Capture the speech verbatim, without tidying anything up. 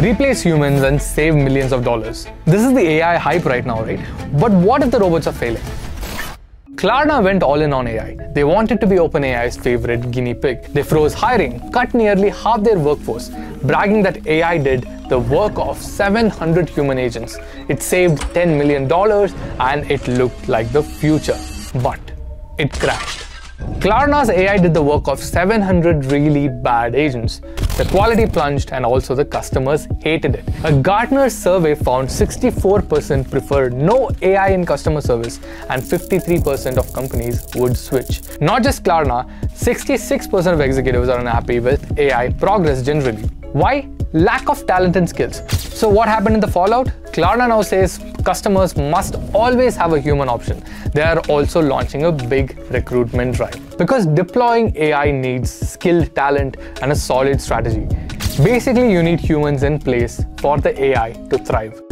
Replace humans and save millions of dollars. This is the A I hype right now, right? But what if the robots are failing? Klarna went all in on A I. They wanted to be OpenAI's favorite guinea pig. They froze hiring, cut nearly half their workforce, bragging that A I did the work of seven hundred human agents. It saved ten million dollars and it looked like the future. But it crashed. Klarna's A I did the work of seven hundred really bad agents. The quality plunged and also the customers hated it. A Gartner survey found sixty-four percent prefer no A I in customer service and fifty-three percent of companies would switch. Not just Klarna, sixty-six percent of executives are unhappy with A I progress generally. Why? Lack of talent and skills. So what happened in the fallout? Klarna now says customers must always have a human option. They are also launching a big recruitment drive. Because deploying A I needs skilled talent and a solid strategy. Basically, you need humans in place for the A I to thrive.